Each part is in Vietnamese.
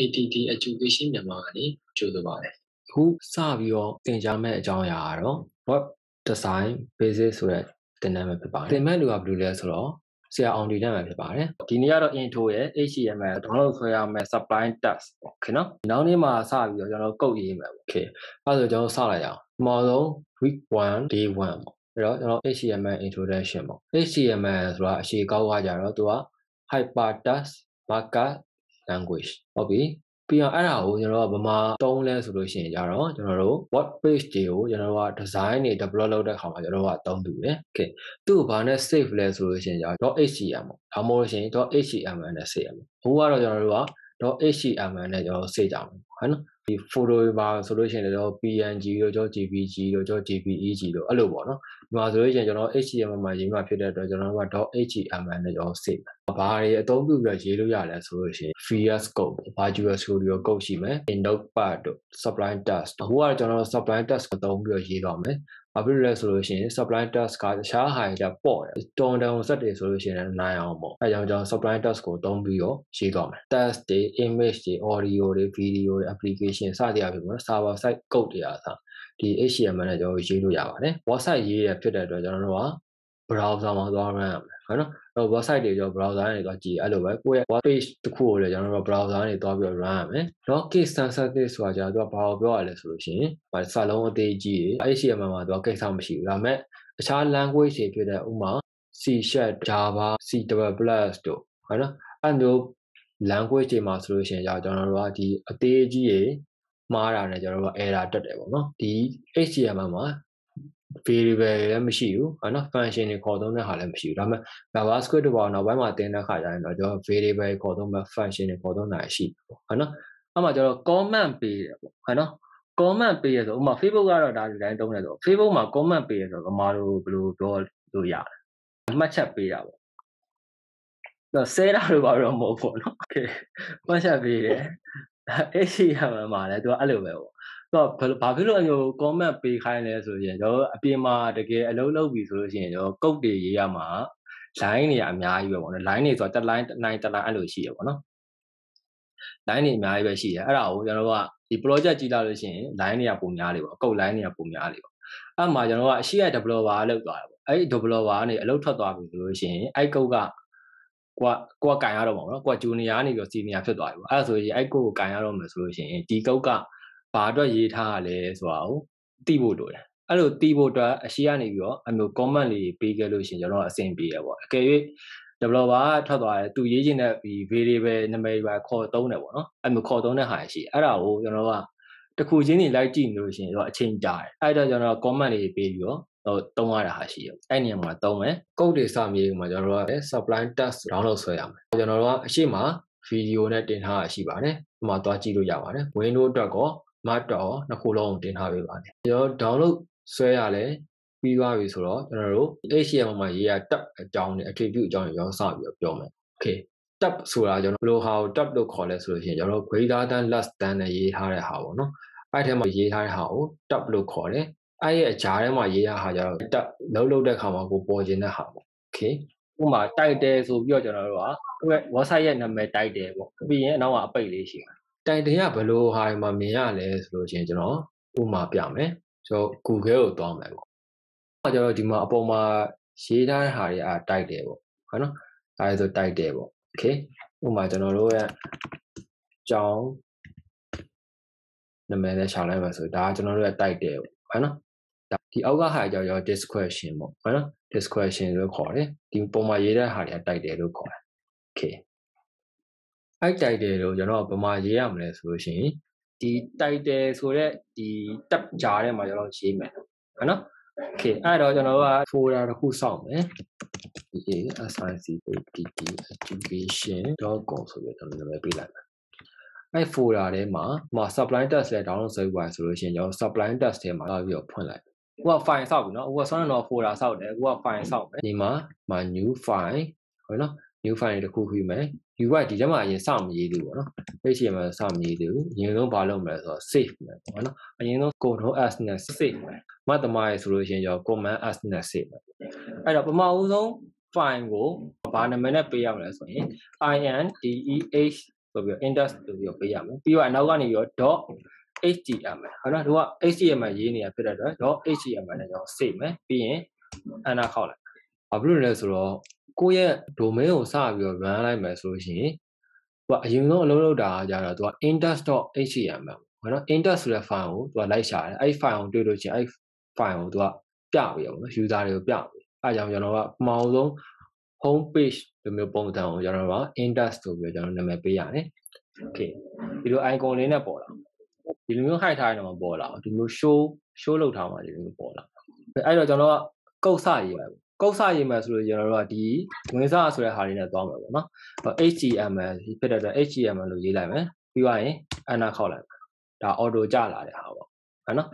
ATT Education မြန်မာကနေကြိုးစားပါတယ်အခုစပြီးတော့တင်ကြားမဲ့အကြောင်းအရာတော့ web design basic ဆိုတဲ့တင်နံမှာဖြစ်ပါတယ်တင်မဲ့လူကဘယ်လိုလဲဆိုတော့ဆရာအောင်တင်နံမှာဖြစ်ပါတယ်ဒီနေ့ကတော့ intro ရဲ့ HTML download ဆွဲရမယ် supply task โอเคเนาะ နောက်နေ့မှာစပြီးတော့ကျွန်တော် code ရေးမယ် okay အဲ့ဒါဆိုကျွန်တော်စလိုက်ရအောင်အမှောင်ဆုံး week 1 day 1 ပေါ့အဲ့တော့ကျွန်တော် HTML introduction ပေါ့ HTML ဆိုတာအရှိကောက်ရကြတော့သူက hypertext markup language ဟုတ်ပြီပြီးတော့အဲ့ဒါကိုကျွန်တော်ကဗမာသုံးလဲဆိုလို့ရှိရင်ကြတော့ကျွန်တော်တို့ web page တွေကိုကျွန်တော်က design တွေ develop လုပ်တဲ့အခါမှာကျွန်တော်ကအသုံးပြုတယ် okay သူ့ဘာနဲ့ save လဲဆိုလို့ရှိရင်ကြတော့ .html ပေါ့ဒါမှမဟုတ်လို့ရှိရင် .html နဲ့ save ရမယ်ဟိုကတော့ကျွန်တော်တို့က .html နဲ့ကျွန်တော် save ကြမှာဟုတ်နော်ဒီ photo ပါဆိုလို့ရှိရင်လည်း png တို့ jpg တို့ jpeg တို့အဲ့လိုပေါ့နော်ဒီမှာဆိုလို့ရှိရင်ကျွန်တော် html မှာရေးမှာဖြစ်တဲ့အတွက်ကျွန်တော်တို့က .html နဲ့ကျွန်တော် save ဘာတွေအသုံးပြုပြီးရေးလို့ရလဲဆိုလို့ရှိရင် VS Code Visual Studio Code ရှိမယ် Notepad တို့ Sublime Text ဟိုကတော့ကျွန်တော် Sublime Text ကိုအသုံးပြုရေးတော့မယ် ဘာဖြစ်လို့လဲဆိုလို့ရှိရင် Sublime Text ကတခြားဟာတွေပေါ့တယ်တွန်တန်စက်တွေဆိုလို့ရှိရင်နိုင်အောင်ပေါ့အဲကြောင့်ကျွန်တော် Sublime Text ကိုအသုံးပြုရေးတော့မယ် Text တွေ Image တွေ Audio တွေ Video တွေ Application စသဖြင့်ပေါ့ Server Side Code တွေအားသာဒီ HTML နဲ့ကျွန်တော်ရေးလို့ရပါတယ် Website ရေးရဖြစ်တဲ့အတွက်ကျွန်တော်တို့က browser မှာသွားရမယ်ဟုတ်နော် website တွေကြော browser နဲ့သွားကြည့်အဲ့လိုပဲကိုယ့်ရဲ့ web page တခုကိုလည်းကျွန်တော်တို့ browser နဲ့သွားပြီး run ရမယ်เนาะ case sensitive ဆိုတာကြာသူကဘာပြောရလဲဆိုလို့ရှိရင်စာလုံးအသေးကြီး HTML မှာသူကကိစ္စမရှိဘူးဒါပေမဲ့အခြား language တွေဖြစ်တဲ့ဥမာ C# Java C++ တို့ဟုတ်နော်အဲ့လို language တွေမှာဆိုလို့ရှိရင်ကြာကျွန်တော်တို့ကဒီအသေးကြီးတွေမှားတာနဲ့ကျွန်တော်တို့က error တက်တယ်ပေါ့နော်ဒီ HTML မှာ variable လည်းမရှိဘူးဟုတ်နော် function တွေခေါ်သုံးတဲ့ဟာလည်းမရှိဘူးဒါပေမဲ့ JavaScript ပေါ်နောက်ပိုင်းမှာတင်တဲ့ခါကျရင်တော့ variable ခေါ်သုံးမဲ့ function တွေခေါ်သုံးနိုင်ရှိပေါ့ဟုတ်နော်အဲ့မှာကျတော့ comment ပေးတယ်ပေါ့ဟုတ်နော် comment ပေးရဆိုဥပမာ Facebook ကတော့ဒါဒီတိုင်းတုံးတယ်ဆို Facebook မှာ comment ပေးရဆိုတော့ကျွန်တော်တို့ဘယ်လိုပြောလို့ရတယ်အမှတ်ချက်ပေးတာပေါ့တော့ share တာလို့ပါတော့မဟုတ်ပေါ့နော် okay မှတ်ချက်ပေးတယ် HTML မှာလည်းသူကအဲ့လိုပဲပေါ့ ဘာဖြစ်လို့အမျိုး comment ပေးခိုင်းလဲဆိုရင်ကျွန်တော်အပြင်မှာတကယ်အလုပ်လုပ်ပြီဆိုလို့ရှိရင်ကျွန်တော် code တွေရေးရမှာ line တွေအများကြီးပဲပေါ့နော် line တွေဆိုတာ line တစ်line အဲ့လိုရှိရပေါ့နော် line တွေအများကြီးပဲရှိတယ်အဲ့ဒါကိုကျွန်တော်ကဒီ project ကြည့်လာလို့ရှိရင် line တွေကပုံများလေးပေါ့ code line တွေကပုံများလေးပေါ့အဲ့မှာကျွန်တော်ကအရှိရ developer လောက်သွားတယ်ပေါ့အဲ့ developer ကနေအလုပ်ထွက်သွားပြီဆိုလို့ရှိရင်အဲ့ code ကိုကကင်ရတော့မှာပေါ့နော်ကိုက junior ကနေပြီး senior ဖြစ်သွားပြီပေါ့အဲ့ဒါဆိုရင်အဲ့ code ကိုကင်ရတော့မှာဆိုလို့ရှိရင်ဒီ code က ဘာအတွက်ရေးထားရလဲဆိုတာကိုသိဖို့တို့တယ်အဲ့လိုသိဖို့အတွက်အရှိရနေပြီးတော့အမျိုး comment လေးပေးခဲ့လို့ရှင်ကျွန်တော်အဆင်ပြေရပေါ့အကယ်၍ developer ကထွက်သွားတယ်သူရေးခြင်းတဲ့ဒီ variable နာမည်ပါခေါ်သုံးတယ်ပေါ့နော်အမျိုးခေါ်သုံးတဲ့ဟာရှိအဲ့ဒါကိုကျွန်တော်ကတစ်ခုချင်းနေလိုက်ကြည့်လို့ရှင်ကျွန်တော်အချိန်ကြာတယ်အဲ့ဒါကျွန်တော် comment လေးပေးပြီးတော့သုံးရတာဟာရှိရအဲ့နေရာမှာသုံးမယ် code တွေစမြည်မှာကျွန်တော်တို့က Sublime Text download ဆွဲရမယ်ကျွန်တော်တို့ကအရှိမ video နဲ့တင်ထားတာရှိပါတယ်ဒီမှာသွားကြည့်လို့ရပါတယ် window အတွက်ကော မတ်တော့နှစ်ခုလုံးတင်ထားပေးပါတယ်ကျွန်တော် download ဆွဲရလဲပြီးသွားပြီဆိုတော့ကျွန်တော်တို့ HTML မှာရေးရ tab အကြောင်းနဲ့ attribute အကြောင်းတွေရောစပြီးတော့ပြောမယ် okay tab ဆိုတာကျွန်တော်ဘယ်လိုဟာကို tab လို့ခေါ်လဲဆိုလို့ရှိရင်ကျွန်တော် greater than less than နဲ့ရေးထားတဲ့ဟာပေါ့နော် အဲ့ထဲမှာရေးထားတဲ့ဟာကို tab လို့ခေါ်တယ် အဲ့ရဲ့အကြားထဲမှာရေးရတာဟာကျတော့ tab လုံးတဲ့ခါမှာကိုပေါ်ခြင်းတဲ့ဟာပေါ့ okay ဥပမာ title ဆိုပြီးတော့ကျွန်တော်တို့က website ရဲ့နာမည် title ပေါ့ပြီးရင်အနောက်ကပိတ်လေးရှိတယ် တိုင်တရဘယ်လိုဟာမှာမြင်ရလဲဆိုလို့ချင်းကျွန်တော်ဥပမာပြမယ်ကျွန်တော် Google ကိုတောင်းမယ်ပေါ့ကျွန်တော်ဒီမှာအပေါ်မှာရေးထားတဲ့ဟာတွေအား တိုက် တယ်ပေါ့ဟုတ်နော်ဒါဆို တိုက် တယ်ပေါ့ okay ဥပမာကျွန်တော်တို့ရဲ့အကြောင်းနာမည်နဲ့ရှာလိုက်ပါဆိုဒါကျွန်တော်တို့ရဲ့ တိုက် တယ်ပေါ့ဟုတ်နော်ဒီအောက်ကဟာကြောင့် description ပေါ့ဟုတ်နော် description လို့ခေါ်တယ်ဒီပုံမှာရေးတဲ့ဟာတွေ တိုက် တယ်လို့ခေါ်တယ် okay အဲ့တိုက်တယ်လို့ကျွန်တော်ဗမာရေးရမလဲဆိုလို့ရှိရင်ဒီ title ဆိုတဲ့ဒီ tab ကြားထဲမှာကျွန်တော်ရေးမယ်နော် okay အဲ့တော့ကျွန်တော်က folder တစ်ခုစောင့်မယ် asicdeducation.com ဆိုပြီးတော့နာမည်ပေးလိုက်မယ် အဲ့ folder ထဲမှာ Sublime Text လဲdownload ဆွဲပြီးပါဆိုလို့ရှိရင်ကျွန်တော် Sublime Text ထဲမှာလာပြီးတော့ဖွင့်လိုက် ကိုက file စောက်ပြီနော် ကိုက စောင့်တော့ folder စောက်တယ် ကိုက file စောက်မယ်ဒီမှာ new file ဟုတ်နော် new file တစ်ခုခွေးမယ် UI ဒီထဲမှာအရင်စောင့်မရေးသေးဘူးပေါ့နော် HTML စောင့်မရေးသေးဘူးအရင်ဆုံးဘာလုပ်မလဲဆိုတော့ save မယ်ပေါ့နော်အရင်ဆုံး Ctrl S နဲ့ save မယ်မတ်တမားရဆိုလို့ရှိရင်ကျွန်တော် Command S နဲ့ save မယ်အဲ့တော့ပထမဆုံး file ကိုဘာနာမည်နဲ့ပေးရမလဲဆိုရင် indeh từ việc enter từ việc bây giờ ví dụ nó có này rồi đó HTML hả nó đúng không HTML gì này bây giờ đó HTML này nó xem ấy bây giờ anh đã học rồi à bây giờ là số cô ấy domain của sao việc ra lại mà số gì và những nó lâu đã giờ là tôi enter dot HTML hả nó enter là file tôi lấy xài ai file tôi đối chỉ ai file tôi biểu hiện nó sử ra được biểu ai dòng cho nó màu giống homepage từ miêu bông tàu cho nó vào enter từ việc cho nó làm bây giờ đấy ok ví dụ anh con lấy là bỏ lỡ thì nếu hai thai nào mà bỏ lỡ thì nó show lâu thảo mà thì nó bỏ lỡ ai rồi cho nó câu sai gì mà rồi giờ nó là đi người ra rồi hỏi là toàn rồi nó và HTML thì bây giờ là HTML là gì lại mấy ví vậy anh nào khó lại đã auto trả lại hảo anh nó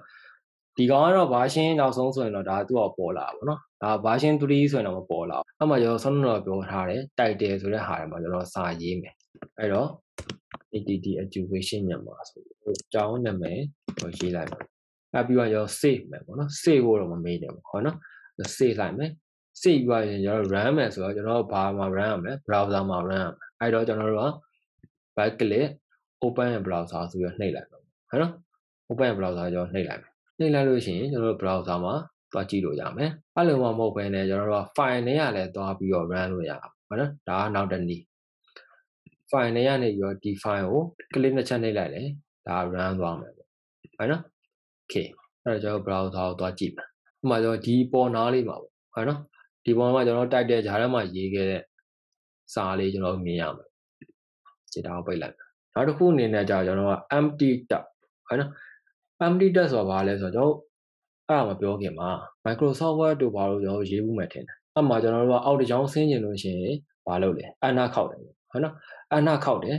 thì có nó bá xin nào sống rồi nó đã tua bỏ lỡ nó à bá xin tôi đi rồi nó mà bỏ lỡ nó mà giờ xong rồi bỏ thà đấy tay để rồi hỏi mà nó sai gì mày ai đó ADD education nhà mà cháu nhà mẹ rồi chỉ lại à bây giờ save mẹ nó save rồi mà mình được hỏi nó save lại mấy save rồi giờ ram mẹ rồi cho nó ba mà ram mẹ browser mà ram ai đó cho nó đó phải click open browser rồi này lại phải không open browser rồi này lại rồi chỉ cho nó browser mà và chỉ đổi giảm mẹ bắt đầu mà một cái này cho nó file này là to bây giờ ram rồi giảm phải đó đã nào đơn đi file này anh ấy gọi file click nó chặn này lại đấy đã ram vào mẹ phải không ok rồi cho browser to chip mà rồi đi bộ nó đi mà phải không đi bộ mà cho nó tay để trả mà gì cái xả đi cho nó miệng mà chỉ đào bậy lại đó là khu này là cho nó empty tab phải không empty tab rồi vào đây rồi cháu à mà biểu hiện mà Microsoft Word vào rồi rồi gì cũng mệt thế này mà cho nó out trong sinh nhật rồi gì vào đâu đấy anh đã khâu đấy phải không anh đã khâu đấy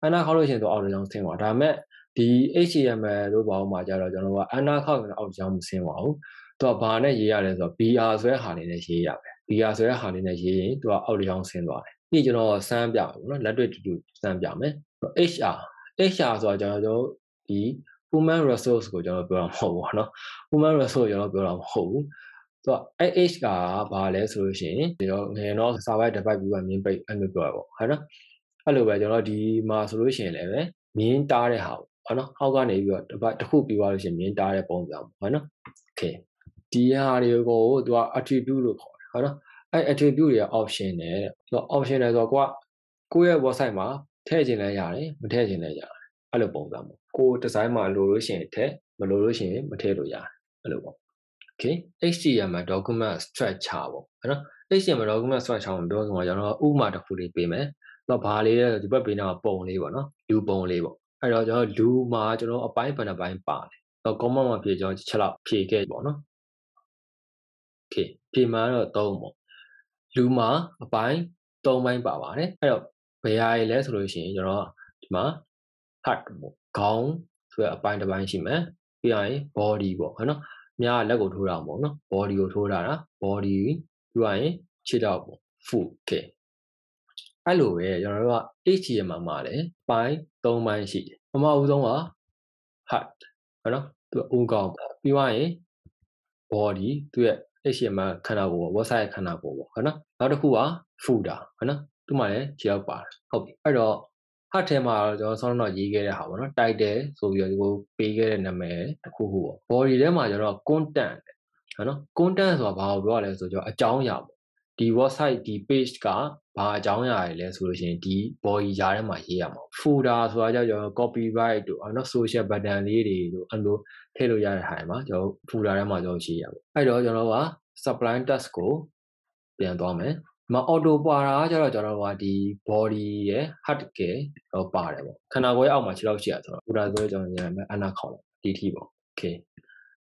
anh đã khâu rồi thì tôi out trong sinh hoạt ra mẹ thì HTML đối bảo mà cho nó anh đã khâu rồi out trong sinh hoạt tôi bảo này gì à là tôi PR sẽ học đến này gì à PR sẽ học đến này gì tôi out trong sinh hoạt đi cho nó sang biểu nó là đối tượng sang biểu mẹ HR rồi cho nó đi human resource của cho nó biểu làm hậu nó human resource cho nó biểu làm hậu rồi HR và lấy solution thì nghe nó sau đấy phải biểu mình phải anh được rồi phải không anh được vậy cho nó đi mà solution này đấy miễn ta để học phải không học cái này được và khu biểu là gì miễn ta để bổ sung phải không ok thì hà điều có tôi attribute được phải không anh attribute là option này rồi option này rồi qua cái website mà thế gì này giả đấy mà thế gì này giả anh được bổ sung cô ta sai mà lối chuyện thế mà lối chuyện mà thế rồi giả anh được okay HTML document stretch out phải không HTML document stretch out đó là nó ưu mà đặc phụ đi về mà nó bà lấy là từ bên bên nào bồng lấy vào nó du bồng lấy vào hay là cho du mà cho nó ở bên bên nào bên bà nó có mà phía cho chả là phía cái bọn nó ok phía mà nó tôm một du mà ở bên tôm bên bà đấy hay là bây giờ lấy số lượng cho nó mà hạt một con rồi ở bên nào bên gì mà bây giờ body bộ phải không nhà là của thu ra một nó body của thu ra đó body rồi chỉ đạo phụ kệ alo về cho nó là HTML mà đấy bài tông mai chị mà ông giống hả hạt phải không tụi ông còn ví dụ ấy body tụi HTML khả năng của website khả năng của phải không đó là khu á phụ đó phải không tụi mày đấy chỉ đạo quả không phải đó HTML cho xong nó gì cái là học nó tay để rồi giờ cô bị cái này mẹ khu hùa body đấy mà cho nó content phải không content rồi vào đó là rồi cho cháu nhỏ đi website đi page cả bà cháu nhỏ là solution đi body giá đấy mà gì à mà phụ ra rồi cho copyright rồi nó social button đi thì anh luôn thế rồi ra hải mà cho phụ ra đấy mà cho gì à ai đó cho nó là supply task của tiền toàn mấy mà auto para cho nó vào đi body ấy hard cái nó para đấy bộ khi nào có ông mà chỉ đâu chỉ à thôi uda rồi cho nên là anh học đi thi bộ ok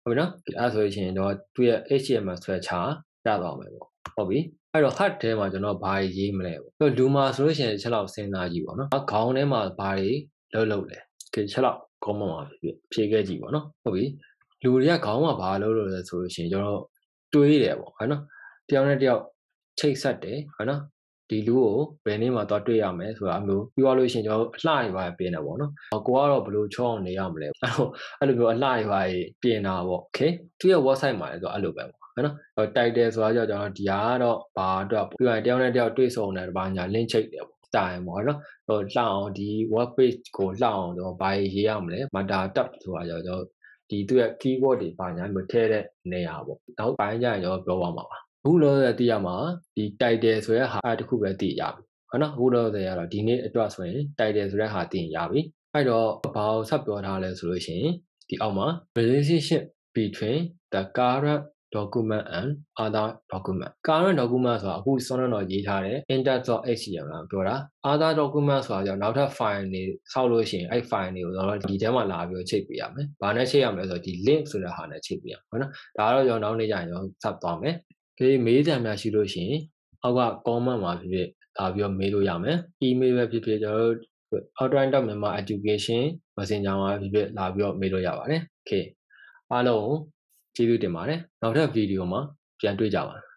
vậy đó cái rồi thì nó tuy là HTML sẽ trả ra rồi mà bộ ok ai đó hard thế mà cho nó bài gì mà này rồi đúng mà rồi thì sẽ làm sinh ra gì bộ nó còn nếu mà bài lâu đấy cái sẽ làm có mà phải cái gì bộ nó ok lưu ý có mà bài lâu rồi rồi thì cho nó tuy đấy bộ phải không theo này theo check sát đấy, phải không? Đi lúa, bên này mà tao truy làm ấy, rồi làm lúa, vừa lúa xin cho lại vài bên nào bọn nó, qua rồi blue chọn này làm đấy, anh lúa lại vài bên nào bọn, ok? Tuy là website mà rồi anh lúa vậy, phải không? Rồi tay đây rồi giờ cho nó đi đó, bà đó, vừa đeo này đeo truy số này, bà nhà lên check đấy, tài mọi đó rồi sau thì webpage của sau rồi bài gì không đấy mà đã tập rồi rồi thì tôi keyword thì phải nhận một thế đấy này à bộ đâu phải ra rồi rồi mà hú lơ là tiệm mở thì tay đề số là hai thì khu về tiệm nó hú lơ thì là đi nè cho số tay đề số là hai tiền giá vậy hay đó bao sắp rồi thằng lên số lượng thì ông mà relationship between the current document and other document. Current document là hú xong nó gì thà đấy enter cho HTML rồi đó. Other document là nào đó file này sau rồi thì cái file này rồi thì thế mà làm được chế bị à mấy. Bạn ấy chế làm rồi thì link rồi là họ này chế bị à. Nó đó rồi nó này giải rồi sắp toàn đấy. Cái mấy giờ mà xí rồi thì ông ạ con mà về à việc mấy đồ làm ấy email về thì rồi online đó mà education mà xin chào mà về là việc mấy đồ làm đấy. OK, alo. Chỉ đưa tiền mà đấy, nó rất là video mà, chỉ ăn tươi chào.